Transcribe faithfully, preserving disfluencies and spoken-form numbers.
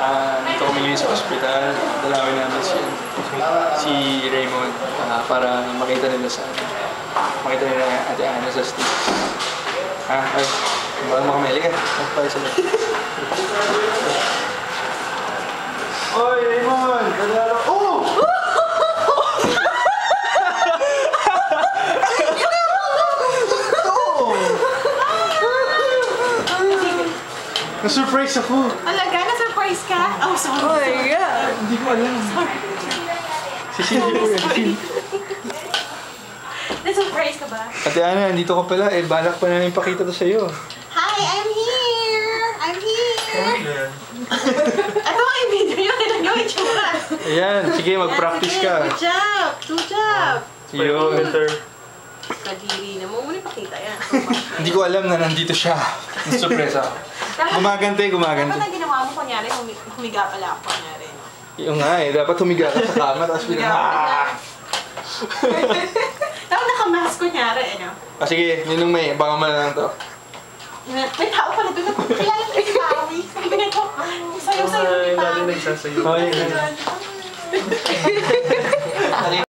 and Tommy's Hospital, dalawin namin si, si Raymond uh, para makita nila sa makita nila Ate Ana sa stage. Ah, ay, baka makamili ka. Magpapayos na. Oy, Raymond! Kadaro! Oh! Na-surprise ako! Alaga, na-surprise ka? Oh, sorry. Oh my God! Hindi ko alam. Sorry. Sorry. Na-surprise ka ba? Ate Ana, nandito ka pala. Eh, balak pa namin pakita to sa'yo. Hi, I'm here! I'm here! I'm here. Ano ang video nyo? Nagawin siya ba? Ayan, sige, mag-practice ka. Good job! Good job! See you later. Kadiri na mo. Muna pakita yan. Hindi ko alam na nandito siya. Na-surprise ako. Gumagante, gumagante. Dapat na ginawa mo, kunyari, humiga pala ako, kunyari. Yung nga eh, dapat humiga ka sa kama, tapos humiga ka. Dapat nakamask, kunyari, ano? Ah, sige, ninong may, baka mo na lang to. May tao pala doon, kailangan yung isawi. Sabi na to, sayo-sayo. Ay, lalo nagsasayo. Ay, ay.